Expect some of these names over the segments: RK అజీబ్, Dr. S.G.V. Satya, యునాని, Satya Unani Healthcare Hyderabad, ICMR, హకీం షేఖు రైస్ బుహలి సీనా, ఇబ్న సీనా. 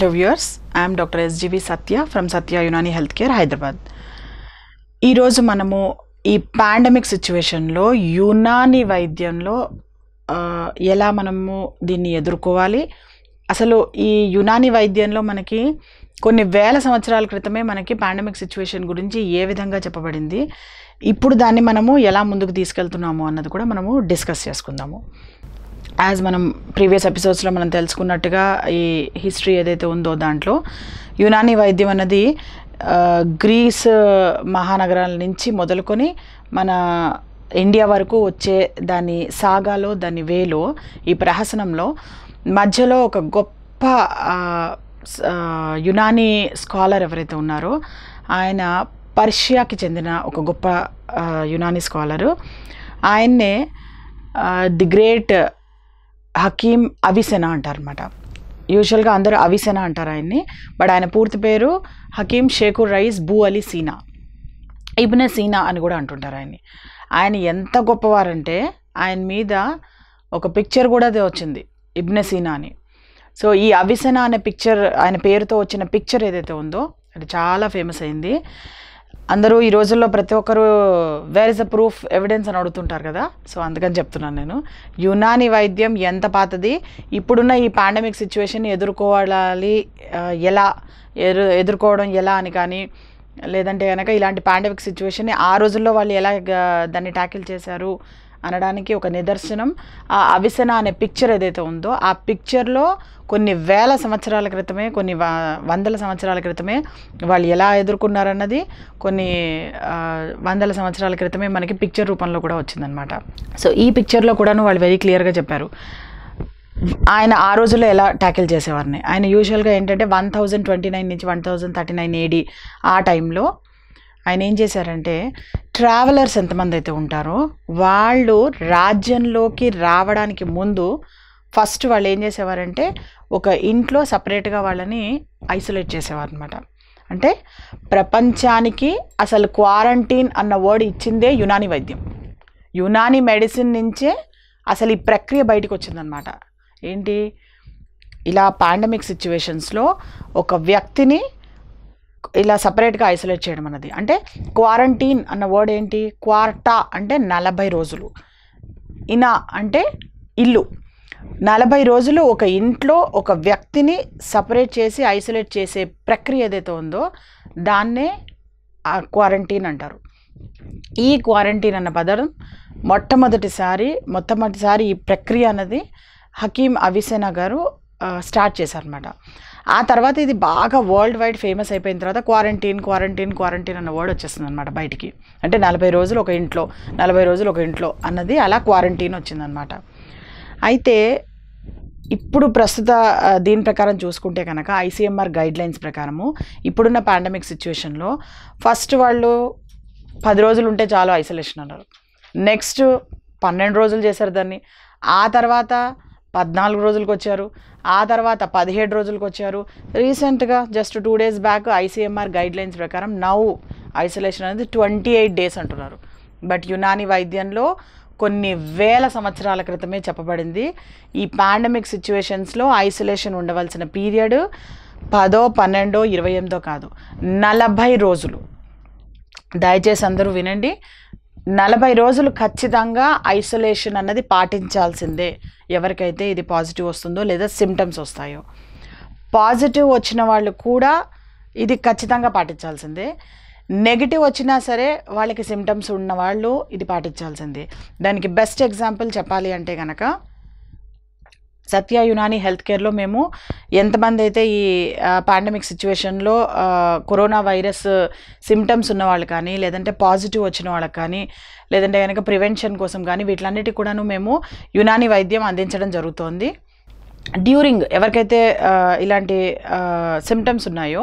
Hello viewers, I am Dr. S.G.V. Satya from Satya Unani Healthcare Hyderabad. ఈ రోజు మనము ఈ పాండమిక్ సిచువేషన్ లో యునాని వైద్యంలో ఎలా మనము దీన్ని ఎదుర్కోవాలి, అసలు ఈ యునాని వైద్యంలో మనకి కొన్ని వేల సంవత్సరాల క్రితమే మనకి పాండమిక్ సిచువేషన్ గురించి ఏ విధంగా చెప్పబడింది, ఇప్పుడు దాన్ని మనము ఎలా ముందుకు తీసుకెళ్తున్నాము అన్నది కూడా మనము డిస్కస్ చేసుకుందాము. యాజ్ మనం ప్రీవియస్ ఎపిసోడ్స్లో మనం తెలుసుకున్నట్టుగా ఈ హిస్టరీ ఏదైతే ఉందో దాంట్లో యునాని వైద్యం అన్నది గ్రీస్ మహానగరాల నుంచి మొదలుకొని మన ఇండియా వరకు వచ్చే దాని సాగాలో, దాని వేలో, ఈ ప్రహసనంలో మధ్యలో ఒక గొప్ప యునాని స్కాలర్ ఎవరైతే ఉన్నారో ఆయన పర్షియాకి చెందిన ఒక గొప్ప యునాని స్కాలరు. ఆయన్నే ది గ్రేట్ హకీం అవిసెనా అంటారనమాట. యూజువల్గా అందరూ అవిసెనా అంటారు ఆయన్ని, బట్ ఆయన పూర్తి పేరు హకీం షేఖు రైస్ బుహలి సీనా, ఇబ్న సీనా అని కూడా అంటుంటారు ఆయన్ని. ఆయన ఎంత గొప్పవారంటే ఆయన మీద ఒక పిక్చర్ కూడా అదే వచ్చింది, ఇబ్న సీనా అని. సో ఈ అవిసెనా అనే పిక్చర్, ఆయన పేరుతో వచ్చిన పిక్చర్ ఏదైతే ఉందో అది చాలా ఫేమస్ అయింది. అందరూ ఈ రోజుల్లో ప్రతి ఒక్కరు where is the proof, evidence అని అడుగుతుంటారు కదా, సో అందుకని చెప్తున్నాను నేను. యునాని వైద్యం ఎంత పాతది, ఇప్పుడున్న ఈ పాండమిక్ సిచ్యువేషన్ ఎదుర్కోవాలి ఎలా, ఎదుర్కోవడం ఎలా అని, కానీ లేదంటే కనుక ఇలాంటి పాండమిక్ సిచ్యువేషన్ని ఆ రోజుల్లో వాళ్ళు ఎలా దాన్ని ట్యాకిల్ చేశారు అనడానికి ఒక నిదర్శనం ఆ అవిసెనా అనే పిక్చర్ ఏదైతే ఉందో, ఆ పిక్చర్లో కొన్ని వేల సంవత్సరాల క్రితమే, కొన్ని వందల సంవత్సరాల క్రితమే వాళ్ళు ఎలా ఎదుర్కొన్నారన్నది కొన్ని వందల సంవత్సరాల క్రితమే మనకి పిక్చర్ రూపంలో కూడా వచ్చిందనమాట. సో ఈ పిక్చర్లో కూడాను వాళ్ళు వెరీ క్లియర్గా చెప్పారు ఆయన ఆ రోజుల్లో ఎలా ట్యాకిల్ చేసేవారిని. ఆయన యూజువల్గా ఏంటంటే 1029 నుంచి 1039 AD ఆ టైంలో ఆయన ఏం చేశారంటే, ట్రావెలర్స్ ఎంతమంది అయితే ఉంటారో వాళ్ళు రాజ్యంలోకి రావడానికి ముందు ఫస్ట్ వాళ్ళు ఏం చేసేవారంటే ఒక ఇంట్లో సపరేట్గా వాళ్ళని ఐసోలేట్ చేసేవారు అనమాట. అంటే ప్రపంచానికి అసలు క్వారంటీన్ అన్న వర్డ్ ఇచ్చిందే యునాని వైద్యం. యునాని మెడిసిన్ నుంచే అసలు ఈ ప్రక్రియ బయటకు వచ్చిందనమాట. ఏంటి, ఇలా పాండమిక్ సిచ్యువేషన్స్లో ఒక వ్యక్తిని ఇలా సపరేట్గా ఐసోలేట్ చేయడం అన్నది. అంటే క్వారంటీన్ అన్న వర్డ్ ఏంటి, క్వార్టా అంటే 40 రోజులు, ఇనా అంటే ఇల్లు. 40 రోజులు ఒక ఇంట్లో ఒక వ్యక్తిని సపరేట్ చేసి ఐసోలేట్ చేసే ప్రక్రియ ఏదైతే ఉందో దాన్నే క్వారంటీన్ అంటారు. ఈ క్వారంటీన్ అన్న పదం మొట్టమొదటిసారి ఈ ప్రక్రియ అన్నది హకీం అవిసెనా గారు స్టార్ట్ చేశారనమాట. ఆ తర్వాత ఇది బాగా వరల్డ్ వైడ్ ఫేమస్ అయిపోయిన తర్వాత క్వారంటీన్ అన్న వర్డ్ వచ్చేస్తుంది అనమాట బయటికి. అంటే 40 రోజులు ఒక ఇంట్లో, 40 రోజులు ఒక ఇంట్లో అన్నది అలా క్వారంటీన్ వచ్చిందనమాట. అయితే ఇప్పుడు ప్రస్తుత దీని ప్రకారం చూసుకుంటే కనుక ICMR గైడ్లైన్స్ ప్రకారము ఇప్పుడున్న పాండమిక్ సిచ్యువేషన్లో ఫస్ట్ వాళ్ళు 10 రోజులు ఉంటే చాలు ఐసోలేషన్ అన్నారు. నెక్స్ట్ 12 రోజులు చేశారు దాన్ని. ఆ తర్వాత 14 రోజులకు వచ్చారు. ఆ తర్వాత 17 రోజులకు వచ్చారు. రీసెంట్గా just 2 days back ICMR guidelines ప్రకారం నౌ ఐసోలేషన్ అనేది 28 days అంటున్నారు. బట్ యునాని వైద్యంలో కొన్ని వేల సంవత్సరాల క్రితమే చెప్పబడింది ఈ పాండమిక్ సిచ్యువేషన్స్లో ఐసోలేషన్ ఉండవలసిన పీరియడ్ 10, 12, 28 కాదు, 40 రోజులు. దయచేసి అందరూ వినండి, 40 రోజులు ఖచ్చితంగా ఐసోలేషన్ అన్నది పాటించాల్సిందే ఎవరికైతే ఇది పాజిటివ్ వస్తుందో లేదా సిమ్టమ్స్ వస్తాయో. పాజిటివ్ వచ్చిన వాళ్ళు కూడా ఇది ఖచ్చితంగా పాటించాల్సిందే. నెగిటివ్ వచ్చినా సరే వాళ్ళకి సిమ్టమ్స్ ఉన్నవాళ్ళు ఇది పాటించాల్సిందే. దానికి బెస్ట్ ఎగ్జాంపుల్ చెప్పాలి అంటే కనుక సత్య యునాని హెల్త్ కేర్లో మేము ఎంతమంది అయితే ఈ పాండమిక్ సిచ్యువేషన్లో కరోనా వైరస్ సిమ్టమ్స్ ఉన్నవాళ్ళు కానీ, లేదంటే పాజిటివ్ వచ్చిన వాళ్ళకి కానీ, లేదంటే కనుక ప్రివెన్షన్ కోసం కానీ, వీటిలన్నిటి కూడాను మేము యునాని వైద్యం అందించడం జరుగుతోంది. డ్యూరింగ్ ఎవరికైతే ఇలాంటి సిమ్టమ్స్ ఉన్నాయో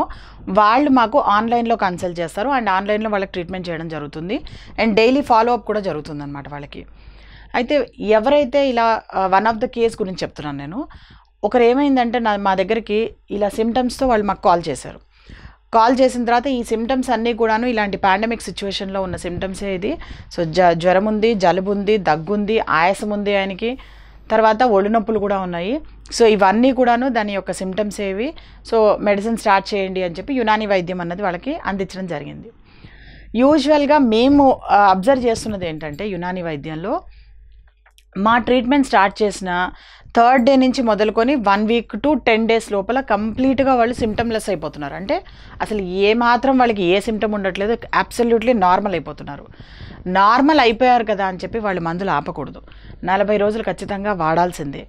వాళ్ళు మాకు ఆన్లైన్లో కన్సల్ట్ చేస్తారు అండ్ ఆన్లైన్లో వాళ్ళకి ట్రీట్మెంట్ చేయడం జరుగుతుంది అండ్ డైలీ ఫాలోఅప్ కూడా జరుగుతుంది అన్నమాట వాళ్ళకి. అయితే ఎవరైతే ఇలా వన్ ఆఫ్ ద కేస్ గురించి చెప్తున్నాను నేను. ఒకరు ఏమైందంటే మా దగ్గరికి ఇలా సిమ్టమ్స్తో వాళ్ళు మాకు కాల్ చేశారు. కాల్ చేసిన తర్వాత ఈ సిమ్టమ్స్ అన్నీ కూడాను ఇలాంటి పాండమిక్ సిచ్యువేషన్లో ఉన్న సిమ్టమ్సే ఇది. సో జ్వరం ఉంది, జలుబు ఉంది, దగ్గు ఉంది, ఆయాసం ఉంది ఆయనకి. తర్వాత ఒళ్ళు నొప్పులు కూడా ఉన్నాయి. సో ఇవన్నీ కూడాను దాని యొక్క సిమ్టమ్స్ ఏవి, సో మెడిసిన్ స్టార్ట్ చేయండి అని చెప్పి యునాని వైద్యం అన్నది వాళ్ళకి అందించడం జరిగింది. యూజువల్గా మేము అబ్జర్వ్ చేస్తున్నది ఏంటంటే యునాని వైద్యంలో మా ట్రీట్మెంట్ స్టార్ట్ చేసిన థర్డ్ డే నుంచి మొదలుకొని 1 వీక్ to 10 days లోపల కంప్లీట్గా వాళ్ళు సిమ్టమ్లెస్ అయిపోతున్నారు. అంటే అసలు ఏ మాత్రం వాళ్ళకి ఏ సిమ్టమ్ ఉండట్లేదు, అబ్సల్యూట్లీ నార్మల్ అయిపోతున్నారు. నార్మల్ అయిపోయారు కదా అని చెప్పి వాళ్ళు మందులు ఆపకూడదు, 40 రోజులు ఖచ్చితంగా వాడాల్సిందే.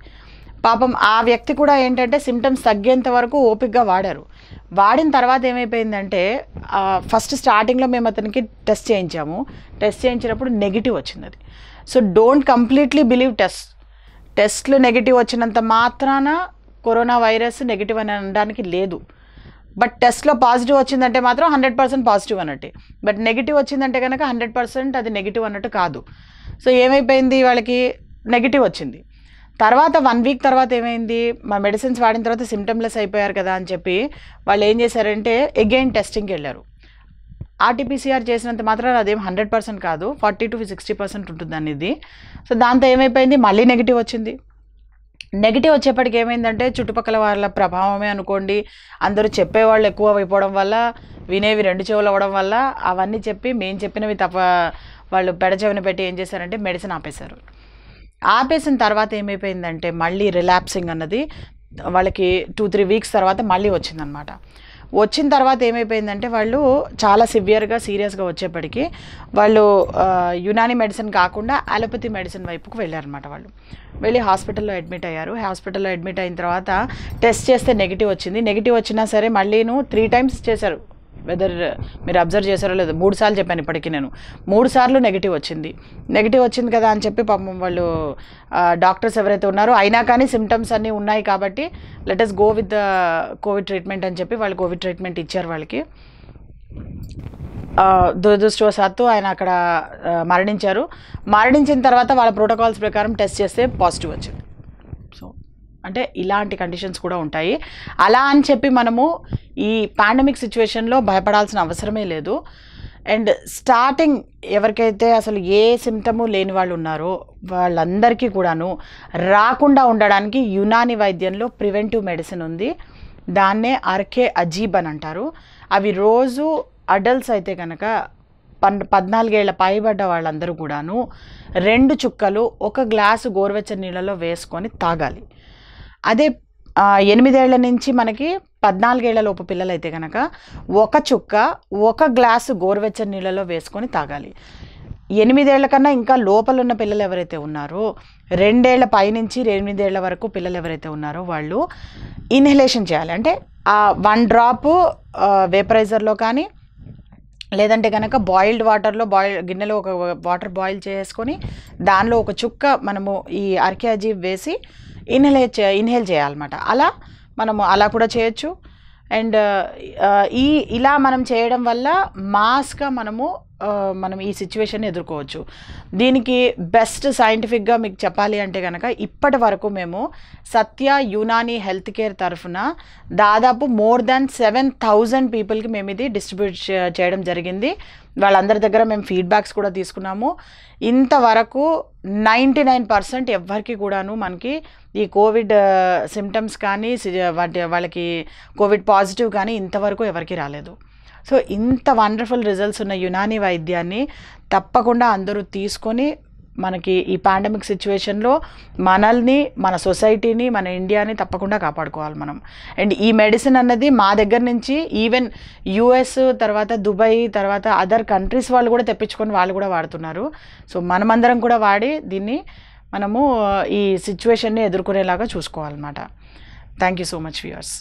పాపం ఆ వ్యక్తి కూడా ఏంటంటే సిమ్టమ్స్ తగ్గేంత వరకు ఓపికగా వాడారు. వాడిన తర్వాత ఏమైపోయిందంటే ఫస్ట్ స్టార్టింగ్లో మేము అతనికి టెస్ట్ చేయించాము. టెస్ట్ చేయించినప్పుడు నెగిటివ్ వచ్చింది. అది సో డోంట్ కంప్లీట్లీ బిలీవ్ టెస్ట్లు నెగిటివ్ వచ్చినంత మాత్రాన కరోనా వైరస్ నెగిటివ్ అని అనడానికి లేదు. బట్ టెస్ట్లో పాజిటివ్ వచ్చిందంటే మాత్రం 100% పాజిటివ్ అన్నట్టు, బట్ నెగిటివ్ వచ్చిందంటే కనుక 100% అది నెగిటివ్ అన్నట్టు కాదు. సో ఏమైపోయింది, వాళ్ళకి నెగిటివ్ వచ్చింది. తర్వాత 1 వీక్ తర్వాత ఏమైంది, మా మెడిసిన్స్ వాడిన తర్వాత సిమ్టమ్లెస్ అయిపోయారు కదా అని చెప్పి వాళ్ళు ఏం చేశారంటే అగైన్ టెస్టింగ్కి వెళ్ళారు. ఆర్టీపీసీఆర్ చేసినంత మాత్రం అదేం 100% కాదు, 40 to 60% ఉంటుంది అనేది. సో దాంతో ఏమైపోయింది, మళ్ళీ నెగిటివ్ వచ్చింది. నెగిటివ్ వచ్చేప్పటికి ఏమైందంటే చుట్టుపక్కల వాళ్ళ ప్రభావమే అనుకోండి, అందరూ చెప్పేవాళ్ళు ఎక్కువ అయిపోవడం వల్ల, వినేవి 2 చెవులు అవ్వడం వల్ల, అవన్నీ చెప్పి మేము చెప్పినవి తప్ప వాళ్ళు పెడచెవిన పెట్టి ఏం చేశారంటే మెడిసిన్ ఆపేశారు. ఆపేసిన తర్వాత ఏమైపోయిందంటే మళ్ళీ రిలాప్సింగ్ అన్నది వాళ్ళకి 2-3 వీక్స్ తర్వాత మళ్ళీ వచ్చిందనమాట. వచ్చిన తర్వాత ఏమైపోయిందంటే వాళ్ళు చాలా సివియర్గా సీరియస్గా వచ్చేప్పటికీ వాళ్ళు యునాని మెడిసిన్ కాకుండా అలోపతి మెడిసిన్ వైపుకు వెళ్ళారనమాట. వాళ్ళు వెళ్ళి హాస్పిటల్లో అడ్మిట్ అయ్యారు. హాస్పిటల్లో అడ్మిట్ అయిన తర్వాత టెస్ట్ చేస్తే నెగిటివ్ వచ్చింది. నెగిటివ్ వచ్చినా సరే మళ్ళీను 3 times చేశారు. వెదర్ మీరు అబ్జర్వ్ చేశారో లేదో, 3 సార్లు చెప్పాను ఇప్పటికీ నేను, 3 సార్లు నెగిటివ్ వచ్చింది. నెగిటివ్ వచ్చింది కదా అని చెప్పి పాపం వాళ్ళు డాక్టర్స్ ఎవరైతే ఉన్నారో అయినా కానీ సిమ్టమ్స్ అన్నీ ఉన్నాయి కాబట్టి let us go with the COVID treatment అని చెప్పి వాళ్ళు కోవిడ్ ట్రీట్మెంట్ ఇచ్చారు. వాళ్ళకి దురదృష్టవశాత్తు ఆయన అక్కడ మరణించారు. మరణించిన తర్వాత వాళ్ళ ప్రోటోకాల్స్ ప్రకారం టెస్ట్ చేస్తే పాజిటివ్ వచ్చింది. సో అంటే ఇలాంటి కండిషన్స్ కూడా ఉంటాయి. అలా అని చెప్పి మనము ఈ పాండమిక్ సిచ్యువేషన్లో భయపడాల్సిన అవసరమే లేదు. అండ్ స్టార్టింగ్ ఎవరికైతే అసలు ఏ సిమ్టము లేని వాళ్ళు ఉన్నారో వాళ్ళందరికీ కూడాను రాకుండా ఉండడానికి యునాని వైద్యంలో ప్రివెంటివ్ మెడిసిన్ ఉంది. దాన్నే RK అజీబ్ అని అంటారు. అవి రోజు అడల్ట్స్ అయితే కనుక 14 ఏళ్ల పైబడ్డ వాళ్ళందరూ కూడాను 2 చుక్కలు 1 గ్లాసు గోరువెచ్చని నీళ్ళలో వేసుకొని తాగాలి. అదే 8 ఏళ్ల నుంచి మనకి 14 ఏళ్ల లోపు పిల్లలైతే కనుక 1 చుక్క 1 గ్లాసు గోరువెచ్చని నీళ్ళలో వేసుకొని తాగాలి. 8 ఏళ్ల కన్నా ఇంకా లోపల ఉన్న పిల్లలు ఎవరైతే ఉన్నారో, 2 ఏళ్ల పైనుంచి 8 ఏళ్ల వరకు పిల్లలు ఎవరైతే ఉన్నారో వాళ్ళు ఇన్హలేషన్ చేయాలి. అంటే 1 డ్రాప్ వేపరైజర్లో కానీ లేదంటే కనుక బాయిల్డ్ వాటర్లో గిన్నెలో 1 వాటర్ బాయిల్ చేసుకొని దానిలో 1 చుక్క మనము ఈ RK అజీబ్ వేసి ఇన్హేల్ చేయాలన్నమాట. అలా మనము అలా కూడా చేయొచ్చు. అండ్ ఇలా మనం చేయడం వల్ల మాస్గా మనం ఈ సిచ్యువేషన్ ఎదుర్కోవచ్చు. దీనికి బెస్ట్ సైంటిఫిక్గా మీకు చెప్పాలి అంటే కనుక ఇప్పటి వరకు మేము సత్య యునాని హెల్త్ కేర్ తరఫున దాదాపు more than 7,000 పీపుల్కి మేము ఇది డిస్ట్రిబ్యూట్ చేయడం జరిగింది. వాళ్ళందరి దగ్గర మేము ఫీడ్బ్యాక్స్ కూడా తీసుకున్నాము. ఇంతవరకు 99% ఎవ్వరికి కూడాను మనకి ఈ కోవిడ్ సిమ్టమ్స్ కానీ వాళ్ళకి కోవిడ్ పాజిటివ్ కానీ ఇంతవరకు ఎవరికి రాలేదు. సో ఇంత వండర్ఫుల్ రిజల్ట్స్ ఉన్న యునాని వైద్యాన్ని తప్పకుండా అందరూ తీసుకొని మనకి ఈ పాండమిక్ సిచ్యువేషన్లో మనల్ని, మన సొసైటీని, మన ఇండియాని తప్పకుండా కాపాడుకోవాలి మనం. అండ్ ఈ మెడిసిన్ అన్నది మా దగ్గర నుంచి ఈవెన్ US తర్వాత దుబాయ్ తర్వాత అదర్ కంట్రీస్ వాళ్ళు కూడా తెప్పించుకొని వాళ్ళు కూడా వాడుతున్నారు. సో మనమందరం కూడా వాడి దీన్ని మనము ఈ సిచ్యువేషన్ని ఎదుర్కొనేలాగా చూసుకోవాలన్నమాట. Thank you so much viewers.